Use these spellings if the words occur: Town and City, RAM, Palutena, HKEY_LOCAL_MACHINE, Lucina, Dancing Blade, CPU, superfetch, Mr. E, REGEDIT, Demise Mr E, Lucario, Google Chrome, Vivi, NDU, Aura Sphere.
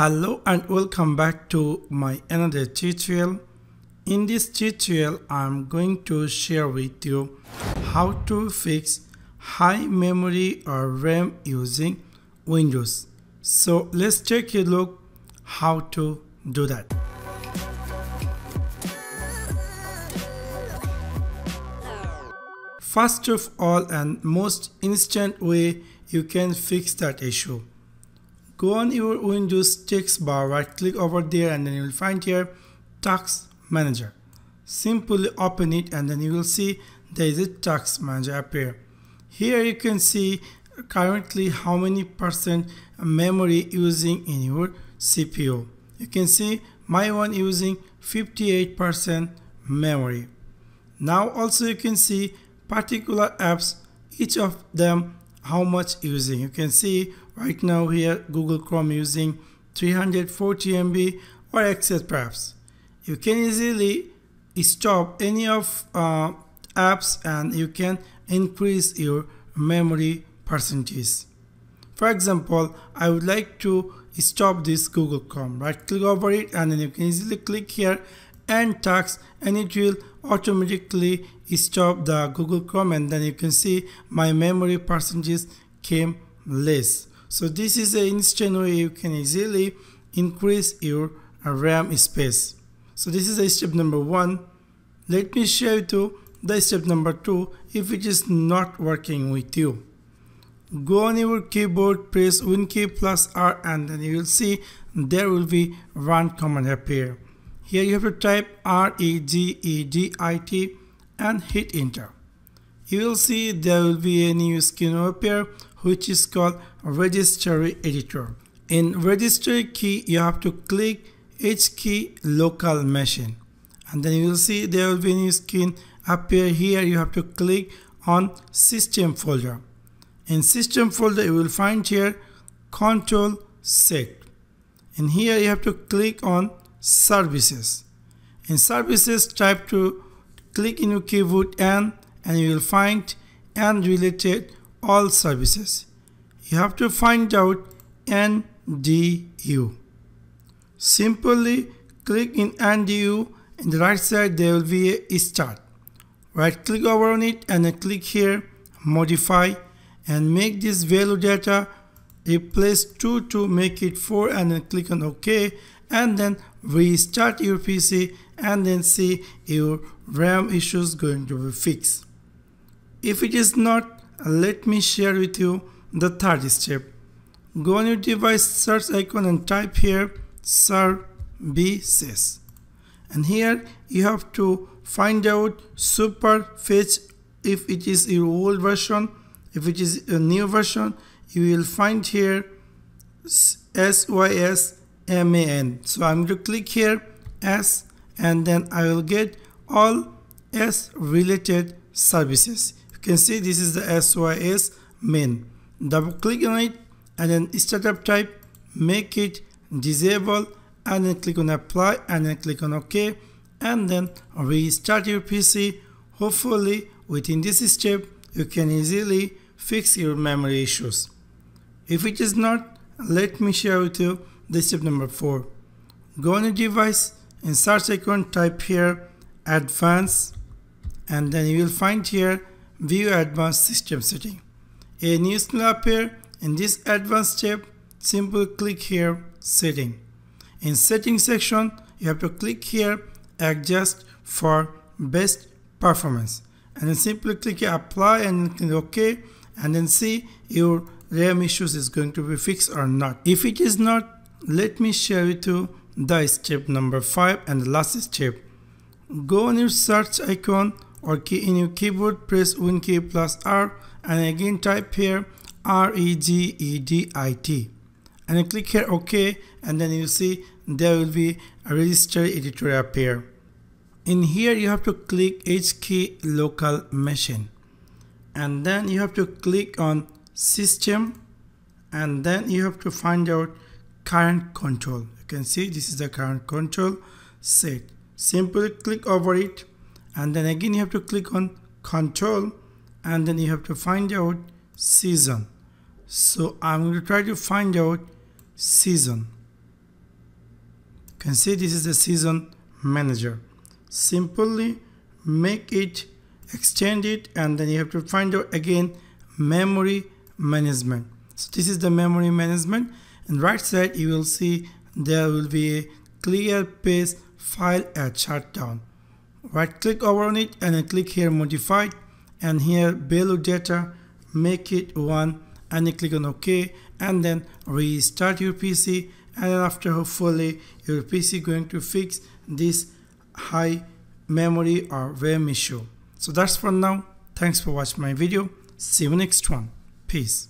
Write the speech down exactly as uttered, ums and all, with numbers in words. Hello and welcome back to my another tutorial. In this tutorial I'm going to share with you how to fix high memory or RAM using Windows. So let's take a look how to do that. First of all and most instant way you can fix that issue. Go on your Windows text bar, right click over there and then you will find here Task Manager. Simply open it and then you will see there is a Task Manager appear. Here you can see currently how many percent memory using in your C P U. You can see my one using fifty-eight percent memory. Now also you can see particular apps, each of them how much using. You can see right now here Google Chrome using three hundred forty megabytes or access perhaps. You can easily stop any of uh, apps and you can increase your memory percentage. For example, I would like to stop this Google Chrome. Right click over it and then you can easily click here and task and it will automatically stop the Google Chrome and then you can see my memory percentage came less. So this is an instant way you can easily increase your RAM space. So this is a step number one. Let me show you the step number two if it is not working with you. Go on your keyboard, press WinKey plus R and then you will see there will be run command appear. Here you have to type R E G E D I T and hit enter. You will see there will be a new screen appear which is called Registry Editor. In Registry Key, you have to click H key Local Machine. And then you will see there will be a new screen appear here. You have to click on System Folder. In System Folder, you will find here Control Set. And here you have to click on Services. In Services, type to click in your keyboard N and you will find N related all services. You have to find out N D U. Simply click in N D U. In the right side there will be a start. Right click over on it and then click here modify and make this value data replace two to make it four and then click on OK and then restart your P C and then see your RAM issues going to be fixed. If it is not, let me share with you the third step. Go on your device search icon and type here services. And here you have to find out superfetch if it is your old version. If it is a new version, you will find here S Y S M A N. So I'm going to click here S and then I will get all S related services. Can see this is the S Y S main. Double click on it and then startup type, make it disable and then click on apply and then click on OK and then restart your P C. Hopefully within this step you can easily fix your memory issues. If it is not, let me share with you the step number four. Go on your device and search icon, type here advanced and then you will find here View Advanced System Setting. A new screen appears. In this advanced step, simply click here Setting. In Setting section, you have to click here Adjust for Best Performance. And then simply click Apply and click OK. And then see your RAM issues is going to be fixed or not. If it is not, let me share with you the step number five and the last step. Go on your search icon or key in your keyboard, press WinKey plus R and again type here R E G E D I T and then click here OK and then you see there will be a registry editor appear. In here you have to click H key Local Machine and then you have to click on System and then you have to find out Current Control. You can see this is the Current Control Set. Simply click over it and then again you have to click on Control and then you have to find out Season. So I'm going to try to find out Season. You can see this is the season manager. Simply make it, extend it, and then you have to find out again memory management. So this is the memory management, and right side you will see there will be a clear paste file at shutdown. Right click over on it and then click here modify, and here below data make it one, and you click on OK, and then restart your P C, and after hopefully your P C going to fix this high memory or RAM issue. So that's for now. Thanks for watching my video. See you next one. Peace.